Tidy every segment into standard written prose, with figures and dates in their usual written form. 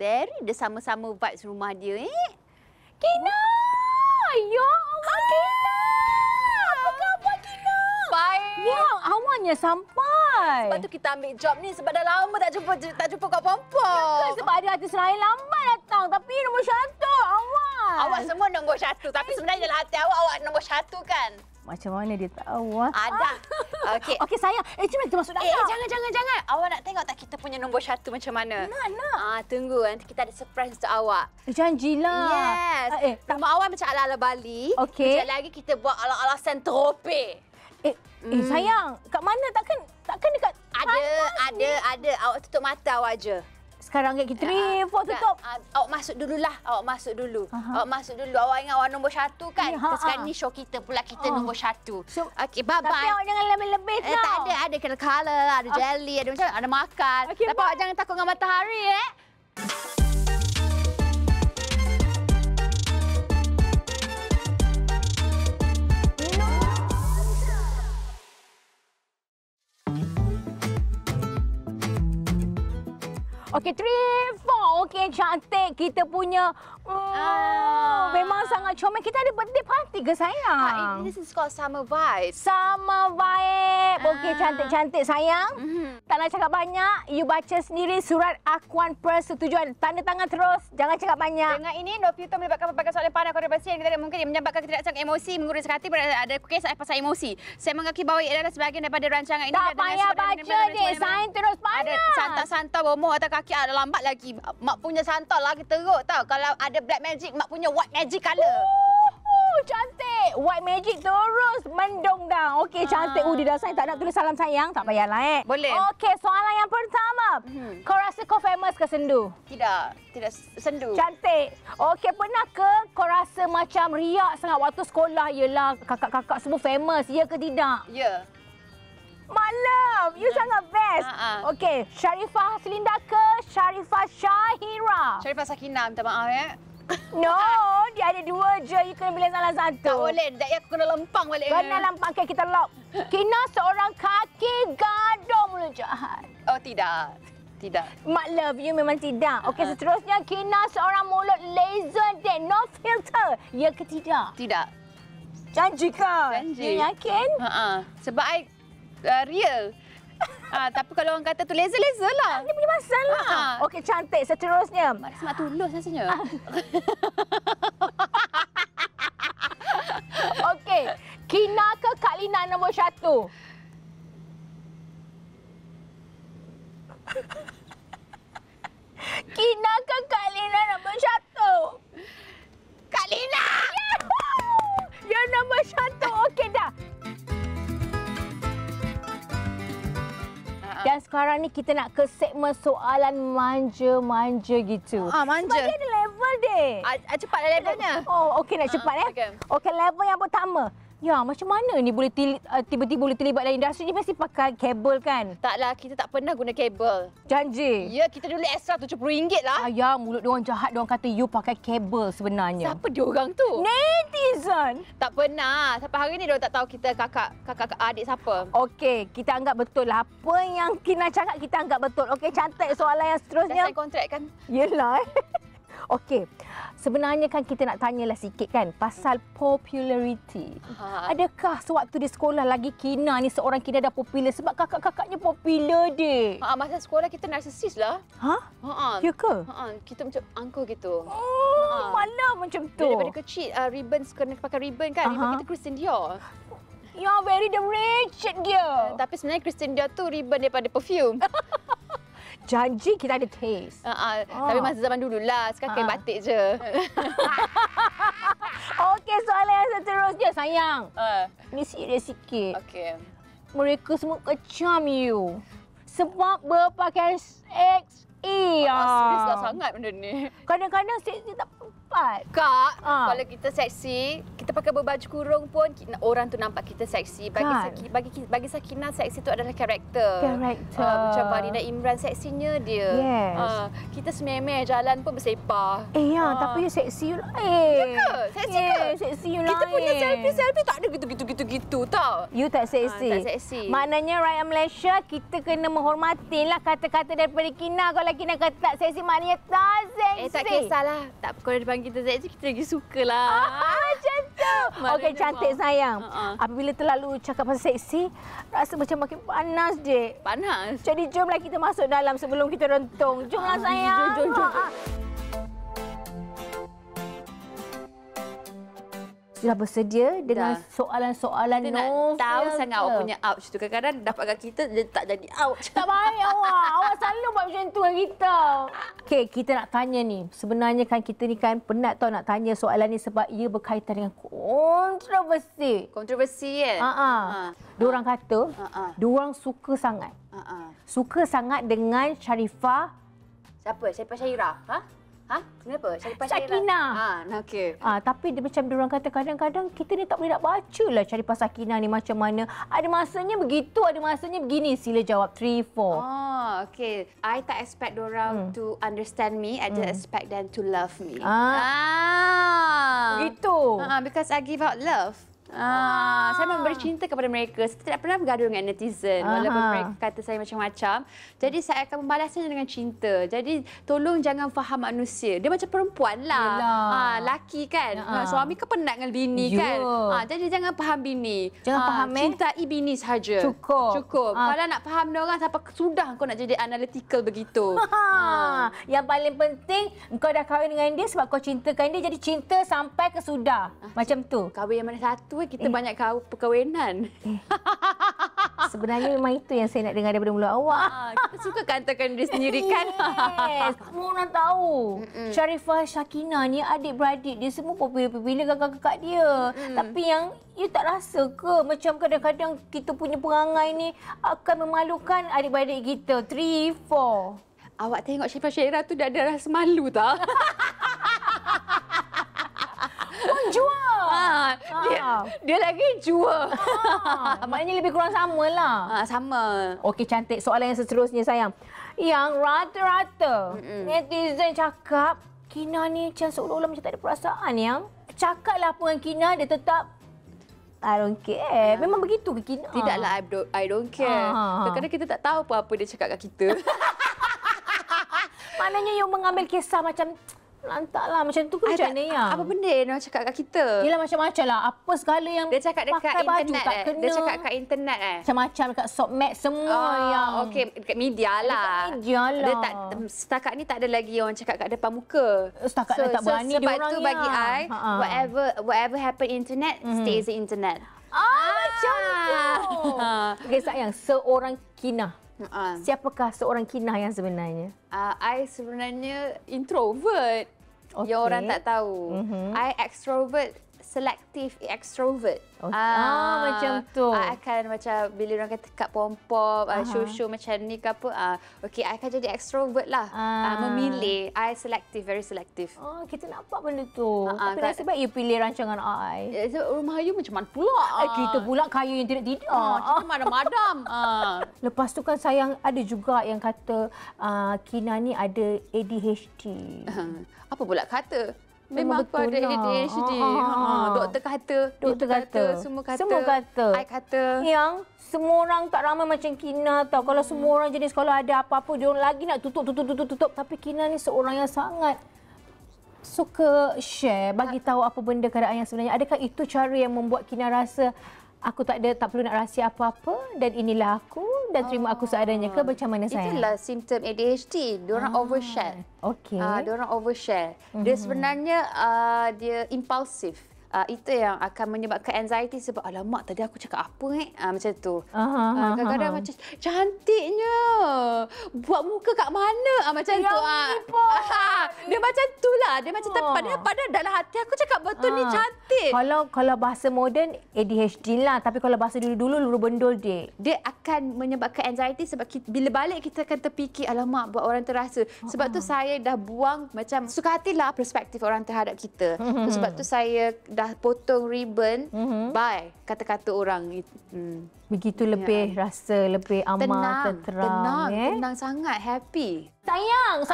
Very, dia sama-sama vibes rumah dia, eh. Kina! Ya Allah, Kina! Apa khabar, Kina? Baik. Ya, awalnya sampai. Sebab tu kita ambil job ni sebab dah lama tak jumpa Kak Pom Pom. Ya, sebab ada artis lain lambat datang. Tapi nombor satu, awak. Awak semua nombor satu. Tapi sebenarnya dalam hati awak, awak nombor satu kan? Macam mana dia tahu? Ada. Okey. Okey, sayang. Cuma tu masuk dalam. Jangan. Awak nak tengok tak kita punya nombor satu macam mana? Nak. Tunggu. Nanti kita ada surprise untuk awak. Janjilah. Yes. Rumah awak macam ala-ala Bali. Okey. Sekejap lagi kita buat ala-ala Saint-Tropez. Sayang. Kat mana? Takkan dekat... Ada. Awak tutup mata awak je. Sekarang kita 3, 4 tutup. Awak masuk dululah. Awak masuk dulu. Awak ingat awak nombor satu kan? Sekarang ni show kita pula kita nombor satu. So, okey, bye-bye. Tapi awak jangan lebih-lebih tau. Tak ada. Ada color, ada jelly, ada macam ada makan. Okay, tapi awak jangan takut dengan matahari, eh. Okey, 3, 4. Okey, cantik. Kita punya... memang sangat comel. Kita ada birthday party ke, sayang? This is called summer vibe. Summer vibe. Okey, cantik-cantik, sayang. Tak nak cakap banyak. You baca sendiri surat akuan persetujuan. Tanda tangan terus. Jangan cakap banyak. Dengan ini, Novita melibatkan pelbagai soalan pandai kontroversi yang tidak mungkin menyebabkan ketidaksangan emosi, menguruskan hati, ada kisah pasal emosi. Saya mengakui bahawa ia adalah sebahagian daripada rancangan ini. Tak payah baca, dek. Sain terus pandang. Ada santar-santar bomoh atau kaki. Ada lambat lagi. Mak punya santar lagi teruk tau. Kalau ada black magic, mak punya white magic colour. Cantik. White magic terus mendung dah. Okey, cantik. Dia dah sayang. Tak nak tulis salam sayang. Tak payahlah, eh. Boleh. Okey, soalan yang pertama. Kau rasa kau famous ke sendu? Tidak sendu. Cantik. Okey, pernah ke kau rasa macam riak sangat waktu sekolah? Yelah, kakak-kakak semua famous. Ya ke tidak? Ya. Malam, you sangat best. Okey, Sharifah Selinda ke Sharifah Shahira? Sharifah Sakinah, minta maaf ya. No, dia ada dua je. You kena pilih salah satu. Tak boleh, daya aku kena lempang balik. Kena lempang, okay, kita lock. Kina seorang kaki gadung mulut jahat. Oh, tidak. Tidak. Mak love you memang tidak. Okey, seterusnya Kina seorang mulut laser dan no filter. Ya ke tidak? Tidak. Janji ke? Janji. You yakin? Sebab I... real. Tapi kalau orang kata tu laser-laser lah. Dia punya masalah. Okey, cantik. Seterusnya. Mak semak tulus rasanya. Okey. Kina ke Kak Lina nombor satu? Kina ke Kak Lina nombor satu? Kak Lina! Dia nombor satu. Okey dah. Dan sekarang ni kita nak ke segmen soalan manja-manja gitu. Manja. Sebab dia ada level deh. Cepat levelnya. Oh, okey nak cepat eh. Okey, level yang pertama. Ya, macam mana ni boleh tiba-tiba boleh terlibat dalam industri ni? Mesti pakai kabel kan? Taklah, kita tak pernah guna kabel. Janji. Ya, kita dulu extra RM70 lah. Ya, mulut diorang jahat, diorang kata you pakai kabel sebenarnya. Siapa diorang tu? Netizen. Tak pernah. Sampai hari ni diorang tak tahu kita kakak adik siapa. Okey, kita anggap betul lah. Apa yang Kina cakap, kita anggap betul. Okey, cantik. Soalan yang seterusnya. Dah sign kontrak kan? Yelah. Okey, sebenarnya kan kita nak tanyalah sikit kan pasal populariti. Adakah sewaktu di sekolah lagi Kina ni seorang Kina dah popular sebab kakak-kakaknya popular dek? Masa sekolah kita narcissist lah. Ya ke? Kita macam uncle gitu. Malah macam tu. Daripada kecil, ribbon kena pakai ribbon kan. Ribbon kita Christian Dior. Ya, very the rigid dia. Tapi sebenarnya Christian Dior tu ribbon daripada perfume. Janji kita ada taste. Tapi masa zaman dululah. Sekarang kain batik je. Okey, soalan yang seterusnya, sayang. Ini serius sikit. Okey. Mereka semua kecam you. Sebab berpakaian seksi. Seriuslah sangat benda ni. Kadang-kadang seksi tak tepat. Kak, kalau kita seksi, kita pakai berbaju kurung pun orang tu nampak kita seksi. Bagi Sakinah, seksi tu adalah karakter. Macam Marina Imran, seksinya dia. Yes. Kita sememeh jalan pun bersepa. Eh ya, tapi you seksi you lain. Ya ke? Seksi ke? Seksi you lain. Kita punya selfie-selfie tak ada gitu-gitu tau. You tak seksi. Tak seksi. Maknanya rakyat Malaysia kita kena menghormatilah kata-kata daripada Kinah. Kalau Kinah kata tak seksi, maknanya tak seksi. Eh tak kisahlah. Tak kalau dia panggil kita seksi, kita lagi sukalah. Macam tu. Okey, cantik sayang. Apabila terlalu cakap pasal seksi, rasa macam makin panas je. Panas. Jadi jomlah kita masuk dalam sebelum kita rentung. Jomlah sayang. Jom. Sudah bersedia dengan soalan-soalan no filter. Tahu sangat awak punya ouch tu. Kadang-kadang dapatkan kita, dia tak jadi ouch. Tak baik awak. Awak selalu buat macam tu dengan kita. Okey, kita nak tanya ni. Sebenarnya kan kita ni kan penat tau nak tanya soalan ni sebab ia berkaitan dengan kontroversi. Kontroversi kan? Diorang kata, diorang suka sangat. Suka sangat dengan Sharifah. Siapa? Sharifah Shahira? Kenapa? Sharifah Sakinah. Okey. Tapi dia macam diorang kata kadang-kadang kita ni tak boleh nak bacalah Sharifah Sakinah ni macam mana. Ada masanya begitu, ada masanya begini. Sila jawab 3 4. Okey. I tak expect diorang to understand me. I just expect them to love me. Begitu. Because I give out love. Saya memberi cinta kepada mereka. Saya tidak pernah bergaduh dengan netizen walaupun mereka kata saya macam-macam. Jadi saya akan membalasnya dengan cinta. Jadi tolong jangan faham manusia. Dia macam perempuan lah. Laki kan. Suami ke penat dengan bini kan. Jadi jangan faham bini. Jangan faham cintai bini sahaja. Cukup. Kalau nak faham orang sampai sudah kau nak jadi analytical begitu. Yang paling penting kau dah kahwin dengan dia sebab kau cintakan dia. Jadi cinta sampai ke sudah. Macam tu. Kahwin yang mana satu kita banyak perkahwinan. Sebenarnya memang itu yang saya nak dengar daripada mulut awak. Kita suka katakan diri sendiri kan. Yes, semua orang tahu. Sharifah Sakinah ni adik-beradik dia semua popular-popular kakak-kakak dia. Tapi yang you tak rasa ke macam kadang-kadang kita punya perangai ni akan memalukan adik-beradik kita. 3, 4. Awak tengok Sharifah Shahira tu dah ada rasa malu tak? Jual. Dia lagi jual. Maknanya lebih kurang samalah. Sama. Okey, cantik. Soalan yang seterusnya sayang. Yang rata-rata netizen cakap Kinah ni macam seolah-olah macam tak ada perasaan yang cakaplah apa dengan Kinah dia tetap I don't care. Memang begitu ke Kinah? Tidaklah I don't care. Kadang-kadang kita tak tahu apa-apa dia cakap kat kita. Maknanya you mengambil kisah macam lantaklah macam tu ke macam ni ya. Apa benda dia cakap kat kita? Yelah macam-macam lah. Apa segala yang dia cakap dekat internet tak kena. Dia cakap kat internet macam-macam dekat sosmed semua yang okey dekat media lah. Dia tak setakat ni tak ada lagi orang cakap kat depan muka. Setakat tak berani dia orang. Sebab tu bagi I whatever happen internet stays the internet. Macam tu. Okey sayang, seorang Kinah. Siapakah seorang Kinah yang sebenarnya? I sebenarnya introvert. Yang orang tak tahu. I extrovert, selective extrovert. Macam tu. I akan macam bila orang kata Kak Pom Pom, show-show macam ni ke apa. Okey, I akan jadi extrovert lah. Memilih. I selective, very selective. Kita nampak benda tu. Tapi rasa baik you pilih rancangan I. Rumah you macam mana pula? Kita pula kayu yang tidak-tidak. Kita madam-madam. Lepas tu kan sayang ada juga yang kata Kinah ni ada ADHD. Apa pula kata? Memang aku ada ADHD. Doktor kata, semua kata. I kata. Yang semua orang tak ramai macam Kinah tau. Kalau semua orang jenis kalau ada apa-apa, dia orang lagi nak tutup. Tapi Kinah ni seorang yang sangat suka share, bagi tahu apa benda keadaan yang sebenarnya. Adakah itu cara yang membuat Kinah rasa aku tak perlu nak rahsia apa-apa dan inilah aku dan terima aku seadanya ke macam mana saya? Itulah simptom ADHD. Diorang overshare. Okey. Diorang overshare. Dia sebenarnya dia impulsif. Itu yang akan menyebabkan anxiety sebab alamak tadi aku cakap apa macam tu. Kadang-kadang macam cantiknya. Buat muka kat mana macam tu. Dia macam tulah. Dia macam padahal dalam hati aku cakap betul ni cantik. Kalau bahasa moden ADHD lah, tapi kalau bahasa dulu-dulu luru bendul dia. Dia akan menyebabkan anxiety sebab kita, bila balik kita akan terfikir alamak buat orang terasa. Sebab tu saya dah buang macam suka hatilah perspektif orang terhadap kita. Sebab tu saya dah dah potong ribbon, bye kata-kata orang. Begitu lebih rasa, lebih amat terterang. Tenang sangat, happy. Sayang.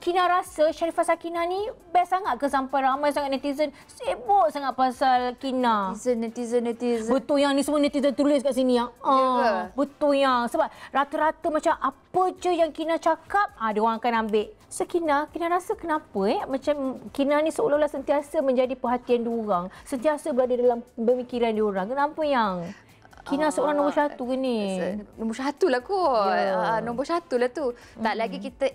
Kina rasa Sharifah Sakinah ni best sangat ke sampai ramai sangat netizen sibuk sangat pasal Kina? Netizen. Betul yang ni semua netizen tulis kat sini yang betul yang sebab rata-rata macam apa je yang Kina cakap, dia orang akan ambil. So Kina rasa kenapa macam Kina ni seolah-olah sentiasa menjadi perhatian diorang, sentiasa berada dalam pemikiran diorang. Kenapa yang Kina seorang nombor 1 ke ni? Nombor 1 lah kot. Yeah. Nombor 1 lah tu. Tak lagi kita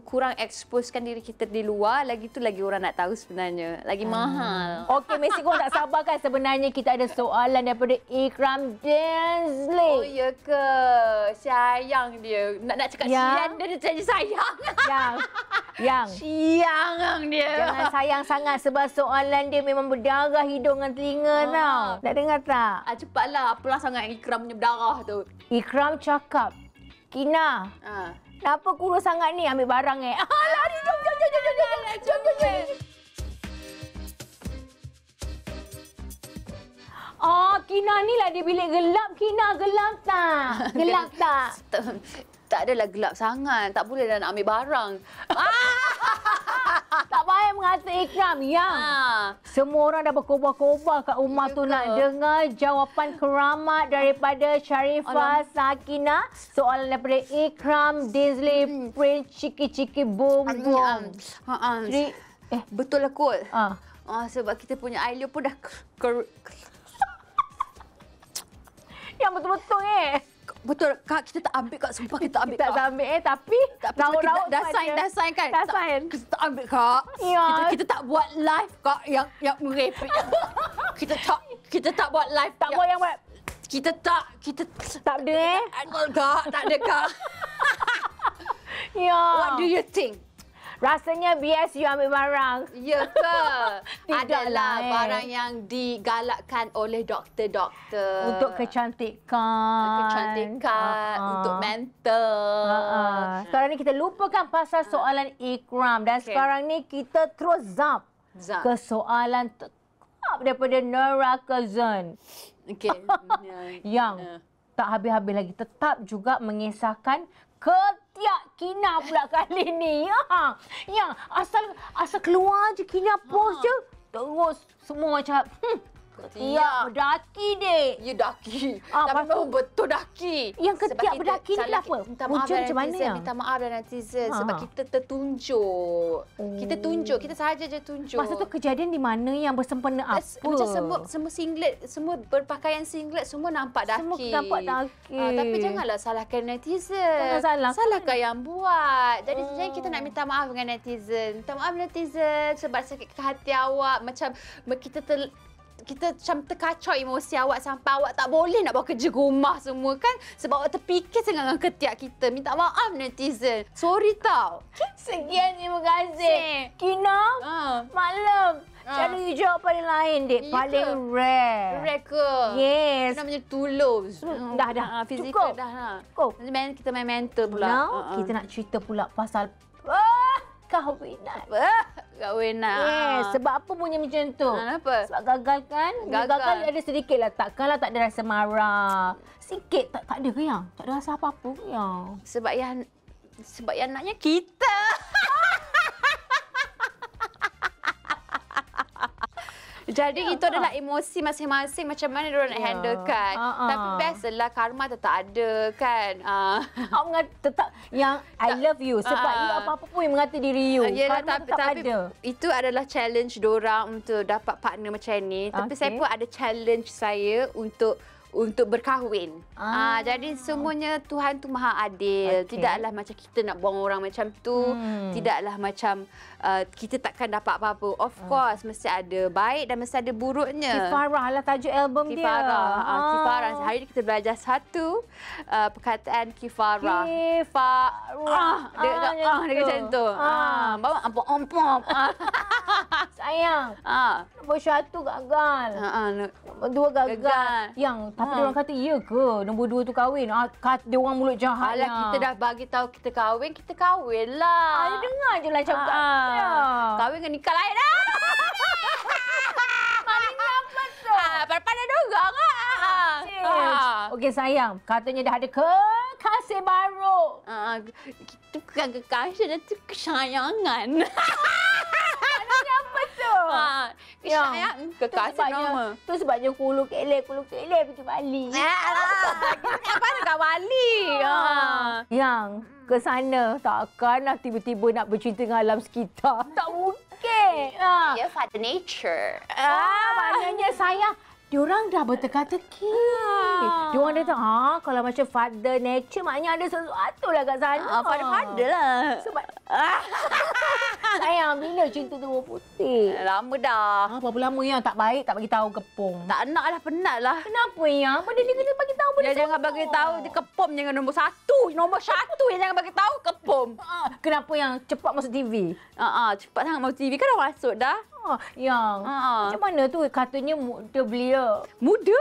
kurang exposekan diri kita di luar, lagi tu lagi orang nak tahu sebenarnya. Lagi mahal. Okey, Messi korang tak sabarkan sebenarnya kita ada soalan daripada Iqram Dinzly. Oh, ya ke? Sayang dia. Nak cakap sian, dia dah jadi sayang. Yang. Siang dia. Jangan sayang sangat sebab soalan dia memang berdarah hidung dan telinga tau. Nak dengar tak? Cepatlah. Apalah sangat Iqram punya berdarah tu. Iqram cakap, Kina, kenapa kurus sangat ni ambil barang Lari, jom. Oh, Kina ni lah dia bilik gelap. Kina gelap tak? Gelap tak? Tak adalah gelap sangat. Tak boleh dah nak ambil barang. Tak payah mengata Iqram, yang semua orang dah berkobar-kobar kat rumah tu nak dengar jawapan keramat daripada Sharifah Sakinah. Soalan daripada Iqram Dinzly, print ciki-ciki boom-boom. Betul lah kot. Sebab kita punya eyelid pun dah... yang betul-betul Betul, Kak, kita tak ambil, Kak. Sumpah kita tak ambil, Kak. Kita tak ambil, tapi... Raut-raut dah sign, kan? Dah sign. Kita tak ambil, Kak. Ya. Kita tak buat live, Kak, yang merepek. Kita tak buat live. Tak buat yang buat. Kita... Tak ada, Kak, tak ada, Kak. Ya. What do you think? Rasanya bias you ambil barang. Ya ke? Adalah barang yang digalakkan oleh doktor-doktor. Untuk kecantikan. Untuk mental. Sekarang ni kita lupakan pasal soalan Iqram. Dan sekarang ni kita terus zap ke soalan daripada Neraka Zone. Okay. Yang tak habis-habis lagi. Tetap juga mengisahkan ketiak Kina pula kali ni. Ya, asal keluar je Kina post je, terus semua macam ketiak berdaki dek. Ya, daki. Tapi memang betul daki. Yang ketiak berdaki ni apa? Muncul macam mana? Minta maaf dan netizen sebab kita tertunjuk. Kita sahaja je tunjuk. Masa tu kejadian di mana yang bersempena apa? Macam semua singlet, semua berpakaian singlet, semua nampak daki. Tapi janganlah salahkan netizen. Salahkan yang buat. Jadi sebenarnya kita nak minta maaf dengan netizen. Minta maaf netizen sebab sakit ke hati awak. Macam kita macam terkacau emosi awak sampai awak tak boleh nak bawa kerja rumah semua kan sebab awak terfikir sangat dengan ketiak kita. Minta maaf netizen. Sorry tau. Sekian, terima kasih. Kina, maklum. Cara you jawab paling lain, dek. Paling rare. Rare ke? Yes. Kena macam tulus. Dah. Fizikal dah. Cukup. Kita main mental pula. Now, kita nak cerita pula pasal... Kahwinan. Yes, sebab apa punya macam tu? Kenapa? Sebab gagal kan? Gagal ada sedikit lah. Takkanlah tak ada rasa marah. Sikit tak ada ke yang? Tak ada rasa apa-apa ke yang? Sebab yang naknya kita. Jadi itu adalah emosi masing-masing macam mana mereka nak handlekan. Tapi bestlah karma tetap ada kan. Awak mengata tetap yang I love you sebab you apa-apa pun yang mengata diri you. Karma tetap ada. Itu adalah challenge dorang untuk dapat partner macam ni. Tapi saya pun ada challenge saya untuk berkahwin. Jadi semuanya Tuhan tu maha adil. Tidaklah macam kita nak buang orang macam tu. Tidaklah macam kita takkan dapat apa-apa. Of course, mesti ada baik dan mesti ada buruknya. Kifarah lah tajuk album dia. Kifarah. Hari ini kita belajar satu perkataan kifarah. Kifarah. Dia macam tu. Bawa ampom-ampom. Sayang. Nombor 1 gagal. Nombor 2 gagal. Yang tapi dia orang kata iya ke nombor 2 tu kahwin. Dia orang mulut jahat. Alah, kita dah bagi tahu kita kahwinlah. Dengar je lah cakap. Kahwin dengan nikah lain dah. Okey sayang, katanya dah ada kekasih baru. Itu bukan kekasih, itu kesayangan. Maksudnya apa tu? Kesayangan, kekasih nama. Itu sebabnya kulu keleh pergi Bali. Apa nak kat Bali? Yang ke sana takkanlah tiba-tiba nak bercinta dengan alam sekitar. Tak mungkin. Ya, father nature. Maknanya sayang. Diorang dah berteka-teki. Diorang dah tahu, kalau macam father nature, maknanya ada sesuatu lah kat sana. Father-father lah. Sebab... Sayang, bila cinta tu putih? Lama dah. Berapa lama yang tak baik, tak bagi tahu kepong. Tak nak lah, penat lah. Kenapa yang? Benda dia kena bagi tahu benda dia jangan bagi tahu kepom jangan nombor 1. Nombor 1 yang jangan bagi tahu kepom. Kenapa yang cepat masuk TV? Cepat sangat masuk TV. Kan dah masuk dah. Yang macam mana tu katanya muda belia? Muda?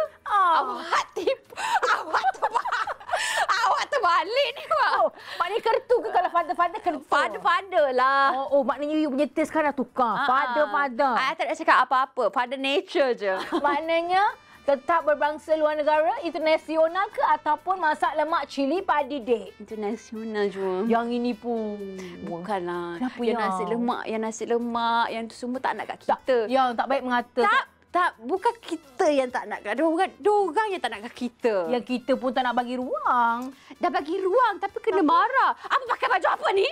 Awak terbalik ni, Pak. Maknanya kertu ke kalau father-father kertu? Father-father lah. Maknanya you punya taste sekarang tukar. Father-father. I tak nak cakap apa-apa. Father nature je. Maknanya tetap berbangsa luar negara, internasional ke ataupun masak lemak cili padi dek? Internasional juga. Yang ini pun. Bukanlah. Kenapa yang? Yang nasi lemak, yang tu semua tak nak kat kita. Yang tak baik mengata. Tak, bukan kita yang tak nak kat dia. Bukan yang tak nak kat kita. Yang kita pun tak nak bagi ruang. Dah bagi ruang tapi kena marah. Apa pakai baju apa ni?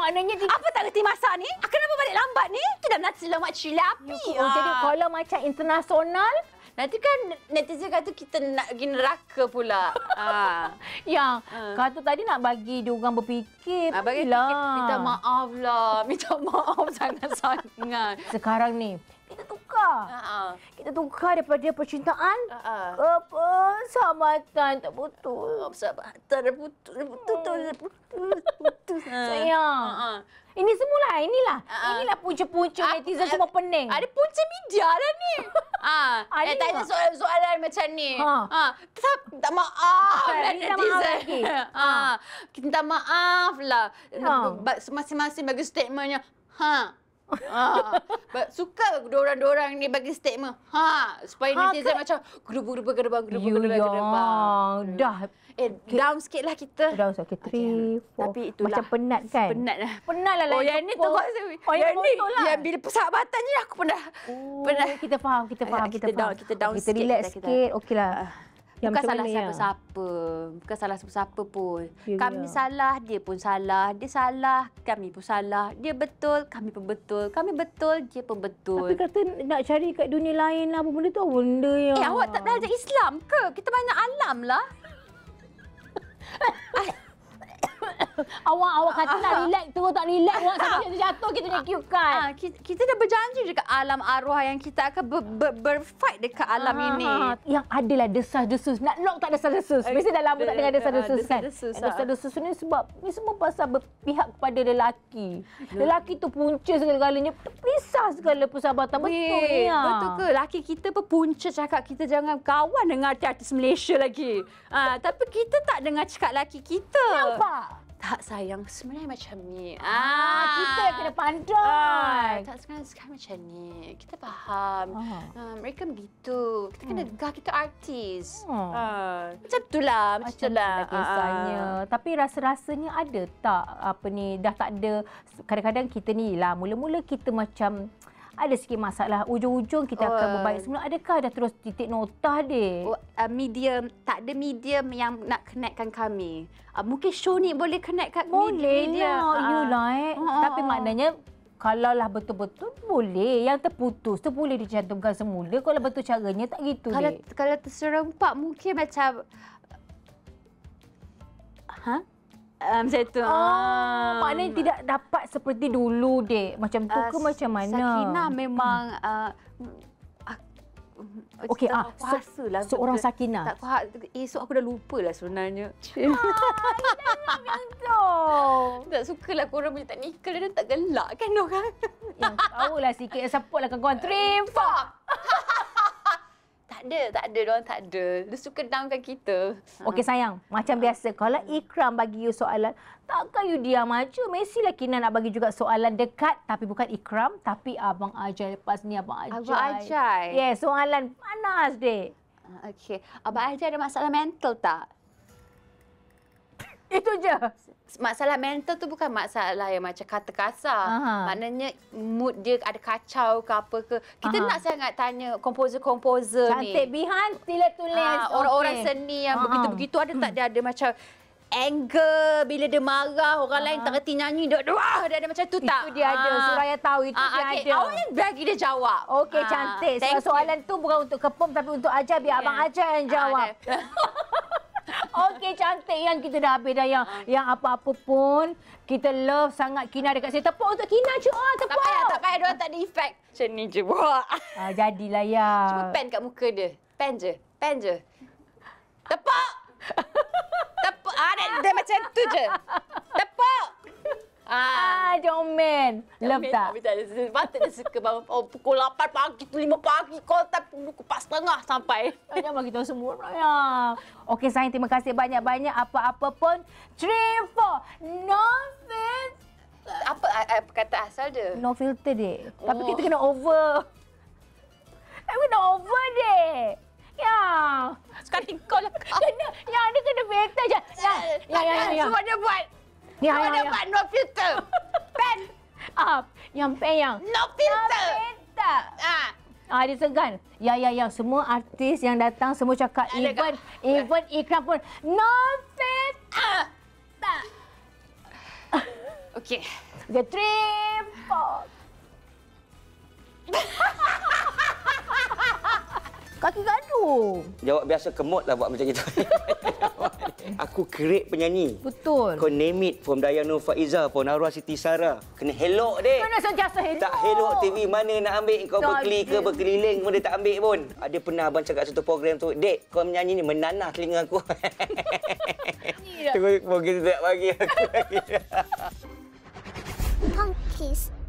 Maknanya dia... Apa tak reti masak ni? Kenapa balik lambat ni? Itu dah nasi lemak cili api. Jadi kalau macam internasional, nanti kan netizen kata kita nak pergi neraka pula. Yang kata tadi nak bagi diorang berfikir. Bagi fikir, minta maaf lah. Minta maaf sangat-sangat. Sekarang ni, kita tukar. Kita tukar daripada percintaan ke persahabatan terputus. Persahabatan terputus. Sayang. Ini semualah. Inilah punca-punca netizen semua pening. Ada punca media lah ni. Tak ada soalan-soalan macam ni. Minta maaf lah netizen. Kita minta maaf lah. Masing-masing bagi statementnya. Suka dorang-dorang ni bagi statement. Supaya netizen macam gerbang. Dah. Down sikit lah kita. Down sikit. 3, 4. Tapi itulah. Macam penat kan? Penat lah. Yang ni teruk. Yang bila persahabatan ni aku pernah. Kita faham. Kita down sikit. Kita relax sikit. Okey lah. Bukan salah siapa-siapa. Bukan salah siapa-siapa pun. Kami salah, dia pun salah. Dia salah, kami pun salah. Dia betul, kami pun betul. Kami betul, dia pun betul. Tapi kata nak cari kat dunia lain lah. Apa benda tu? Benda yang... awak tak belajar Islam ke? Kita banyak alam lah. Awak kata nak relax, terus tak relax. Awak sampai jatuh, kita nak cue kan. Kita dah berjanji dekat alam arwah yang kita akan berfight dekat alam ini. Yang adalah desas-desus. Nak lock tak desas-desus. Biasa dah lama tak dengar desas-desus kan. Desas-desus ni sebab ni semua pasal berpihak kepada lelaki. Lelaki tu punca segala-galanya. Terpisah segala persahabatan. Betul ni. Betul ke? Lelaki kita pun punca cakap kita jangan kawan dengan artis Malaysia lagi. Tapi kita tak dengar cakap lelaki kita. Nampak? Tak sayang, sebenarnya macam ni. Kita kena pandai. Tak sekarang macam ni. Kita faham. Mereka begitu. Kita kena dengar, kita artis. Macam itulah. Macam itulah kisahnya. Tapi rasa-rasanya ada tak? Apa ni, dah tak ada. Kadang-kadang kita ni lah. Mula-mula kita macam... Ada sikit masalah. Ujung-ujung kita akan berbaik semula. Adakah dah terus titik nota dia? Tak ada medium yang nak connectkan kami. Mungkin show ni boleh connectkan media. Boleh lah. Tapi maknanya, kalaulah betul-betul boleh. Yang terputus tu boleh dicantumkan semula. Kalau betul caranya, tak gitu. Kalau terserempak mungkin macam... macam tu. Maknanya tidak dapat seperti dulu, dek. Macam tu ke macam mana? Sakinah memang... Okey, seorang Sakinah. Tak kuat, esok aku dah lupalah sebenarnya. Yang tu. Tak sukalah korang punya teknikal dan tak gelak kan orang. Yang tahulah sikit, support lah kawan-kawan. 3, 4. Tak ada. Diorang tak ada. Dia suka downkan kita. Okey sayang, macam biasa. Kalau Iqram bagi you soalan, takkan you diam aja. Messi lah Kina nak bagi juga soalan dekat. Tapi bukan Iqram, tapi Abang Ajai. Lepas ni Abang Ajai. Yes, soalan panas, dek. Okey. Abang Aljai ada masalah mental tak? Itu je. Masalah mental tu bukan masalah yang macam kata kasar. Maknanya mood dia ada kacau ke apa ke. Kita nak sangat tanya komposer-komposer ni. Cantik Bihan sila tulis. Orang-orang seni yang begitu-begitu ada tak dia ada macam anger bila dia marah orang lain tak reti nyanyi dia ada macam tu tak? Itu dia ada. Suraya tahu itu dia ada. Awak bagi dia jawab. Okey cantik. Soalan tu bukan untuk Kepom tapi untuk Ajar biar abang Ajar yang jawab. Okey cantik yang kita dah habis dah yang yang apa-apa pun kita love sangat Kina dekat sini. Tepuk untuk Kina cik. Tepuk. Tak payah dia tak ada efek. Macam ni je buat. Jadilah ya. Cuma pen kat muka dia. Pen je. Pen je. Tepuk. Tepuk. Dia macam tu je. Tepuk. Jomel. Love tak? Patut dia suka pukul 8 pagi, 5 pagi, call time pukul 4.30 sampai. Banyak bagi tahu semua orang. Okey, sayang. Terima kasih banyak-banyak. Apa-apa pun. 3, 4. No filter. Apa kata asal dia? No filter, dek. Tapi kita kena over. Aku nak over, dek. Ya. Sekarang tinggal lah. Ya, dia kena filter je. Ya. Semua dia buat. Yang no filter. Pen up. Yang pen yang no filter. Dia segan. Ya. Semua artis yang datang semua cakap even Iqram pun no filter. Okey. The 3, 4. Kaki gaduh. Jawab biasa kemotlah buat macam itu. Aku create penyanyi. Betul. Kau name it from Diana Faizah, from Arwah Siti Sarah. Kena helok dek. Kena sentiasa helok. Tak helok TV mana nak ambil kau berkeliling pun dia tak ambil pun. Ada pernah abang cakap satu program tu, "Dek, kau menyanyi ni menanah telinga aku." Tunggu, mungkin tak bagi aku lagi. Hang kiss.